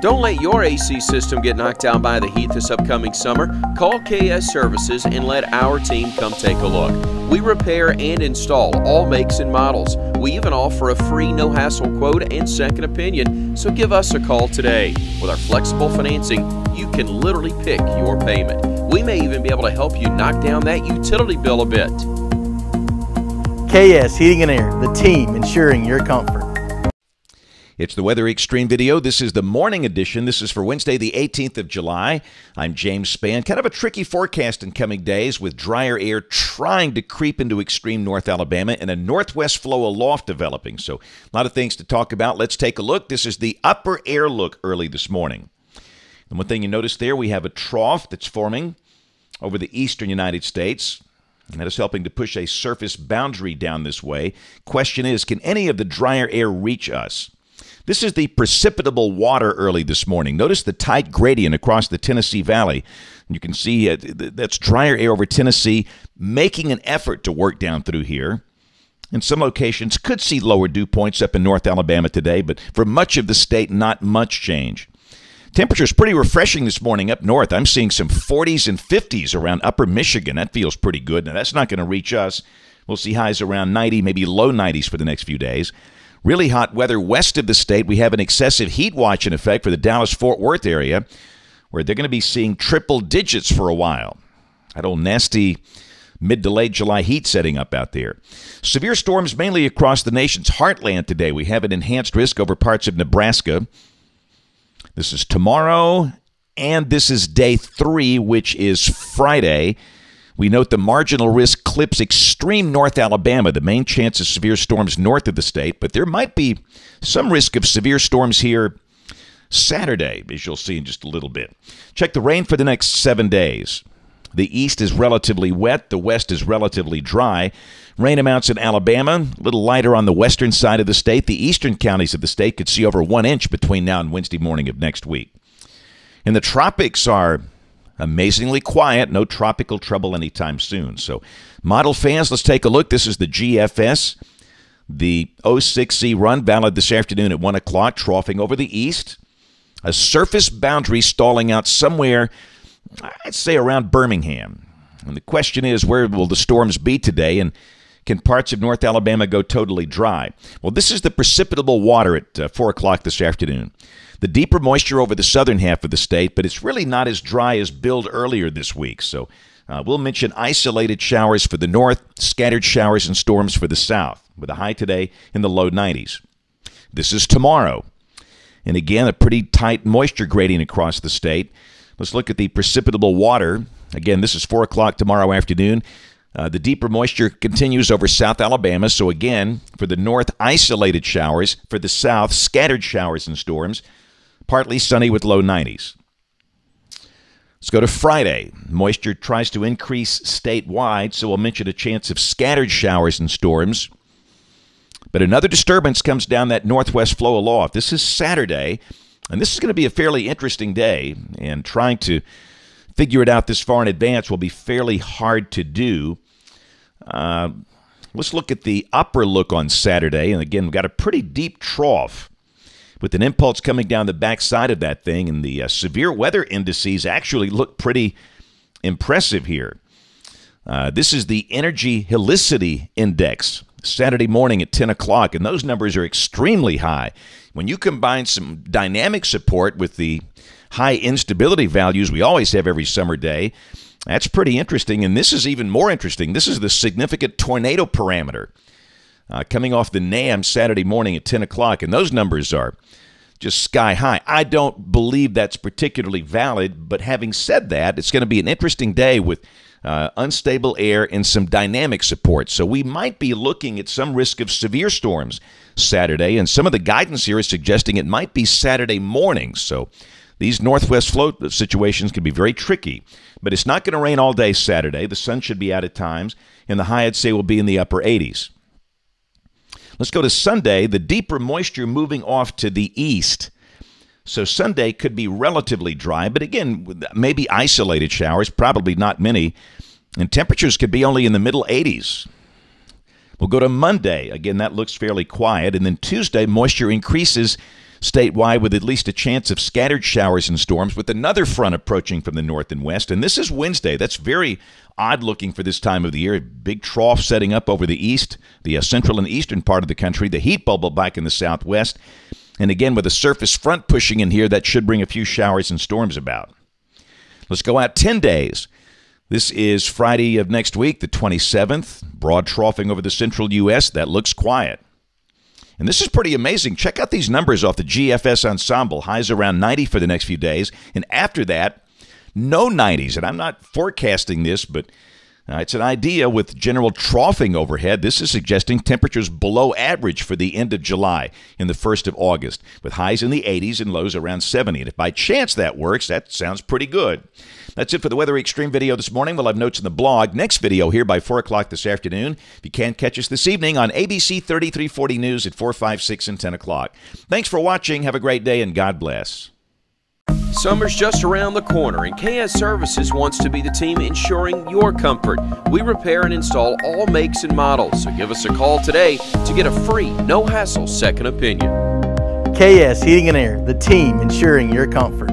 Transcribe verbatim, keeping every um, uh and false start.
Don't let your A C system get knocked down by the heat this upcoming summer. Call K S Services and let our team come take a look. We repair and install all makes and models. We even offer a free no-hassle quote and second opinion, so give us a call today. With our flexible financing, you can literally pick your payment. We may even be able to help you knock down that utility bill a bit. K S Heating and Air, the team ensuring your comfort. It's the Weather Extreme video. This is the morning edition. This is for Wednesday, the eighteenth of July. I'm James Spann. Kind of a tricky forecast in coming days with drier air trying to creep into extreme North Alabama and a northwest flow aloft developing. So a lot of things to talk about. Let's take a look. This is the upper air look early this morning. And one thing you notice there, we have a trough that's forming over the eastern United States. And that is helping to push a surface boundary down this way. Question is, can any of the drier air reach us? This is the precipitable water early this morning. Notice the tight gradient across the Tennessee Valley. You can see uh, that's drier air over Tennessee making an effort to work down through here. And some locations could see lower dew points up in North Alabama today, but for much of the state, not much change. Temperature's pretty refreshing this morning up north. I'm seeing some forties and fifties around upper Michigan. That feels pretty good. Now, that's not going to reach us. We'll see highs around ninety, maybe low nineties for the next few days. Really hot weather west of the state. We have an excessive heat watch in effect for the Dallas-Fort Worth area, where they're going to be seeing triple digits for a while. That old nasty mid to late July heat setting up out there. Severe storms mainly across the nation's heartland today. We have an enhanced risk over parts of Nebraska. This is tomorrow, and this is day three, which is Friday. We note the marginal risk clips extreme North Alabama, the main chance of severe storms north of the state, but there might be some risk of severe storms here Saturday, as you'll see in just a little bit. Check the rain for the next seven days. The east is relatively wet. The west is relatively dry. Rain amounts in Alabama, a little lighter on the western side of the state. The eastern counties of the state could see over one inch between now and Wednesday morning of next week. And the tropics are amazingly quiet. No tropical trouble anytime soon. So model fans, let's take a look. This is the G F S. The oh six C run valid this afternoon at one o'clock, troughing over the east. A surface boundary stalling out somewhere, I'd say around Birmingham. And the question is, where will the storms be today? And can parts of North Alabama go totally dry? Well, this is the precipitable water at uh, four o'clock this afternoon. The deeper moisture over the southern half of the state, but it's really not as dry as billed earlier this week. So uh, we'll mention isolated showers for the north, scattered showers and storms for the south, with a high today in the low nineties. This is tomorrow. And again, a pretty tight moisture gradient across the state. Let's look at the precipitable water. Again, this is four o'clock tomorrow afternoon. Uh, the deeper moisture continues over South Alabama. So again, for the north, isolated showers. For the south, scattered showers and storms. Partly sunny with low nineties. Let's go to Friday. Moisture tries to increase statewide, so we'll mention a chance of scattered showers and storms. But another disturbance comes down that northwest flow aloft. This is Saturday, and this is going to be a fairly interesting day, and trying to figure it out this far in advance will be fairly hard to do. Uh, let's look at the upper look on Saturday. And again, we've got a pretty deep trough with an impulse coming down the backside of that thing. And the uh, severe weather indices actually look pretty impressive here. Uh, this is the Energy Helicity Index, Saturday morning at ten o'clock. And those numbers are extremely high. When you combine some dynamic support with the high instability values we always have every summer day, that's pretty interesting. And this is even more interesting. This is the significant tornado parameter uh, coming off the NAM Saturday morning at ten o'clock. And those numbers are just sky high. I don't believe that's particularly valid. But having said that, it's going to be an interesting day with uh, unstable air and some dynamic support. So we might be looking at some risk of severe storms Saturday. And some of the guidance here is suggesting it might be Saturday morning. So these northwest flow situations can be very tricky, but it's not going to rain all day Saturday. The sun should be out at times, and the high, I'd say, will be in the upper eighties. Let's go to Sunday, the deeper moisture moving off to the east. So Sunday could be relatively dry, but again, maybe isolated showers, probably not many, and temperatures could be only in the middle eighties. We'll go to Monday. Again, that looks fairly quiet, and then Tuesday, moisture increases statewide with at least a chance of scattered showers and storms, with another front approaching from the north and west. And this is Wednesday. That's very odd looking for this time of the year. A big trough setting up over the east, the uh, central and eastern part of the country, the heat bubble back in the southwest. And again, with a surface front pushing in here, that should bring a few showers and storms about. Let's go out ten days. This is Friday of next week, the twenty-seventh. Broad troughing over the central U S That looks quiet. And this is pretty amazing. Check out these numbers off the G F S ensemble. Highs around ninety for the next few days. And after that, no nineties. And I'm not forecasting this, but uh, it's an idea with general troughing overhead. This is suggesting temperatures below average for the end of July and the first of August, with highs in the eighties and lows around seventy. And if by chance that works, that sounds pretty good. That's it for the Weather Extreme video this morning. We'll have notes in the blog. Next video here by four o'clock this afternoon. If you can't catch us this evening on A B C thirty-three forty News at four, five, six, and ten o'clock. Thanks for watching. Have a great day, and God bless. Summer's just around the corner, and K S Services wants to be the team ensuring your comfort. We repair and install all makes and models, so give us a call today to get a free, no-hassle second opinion. K S Heating and Air, the team ensuring your comfort.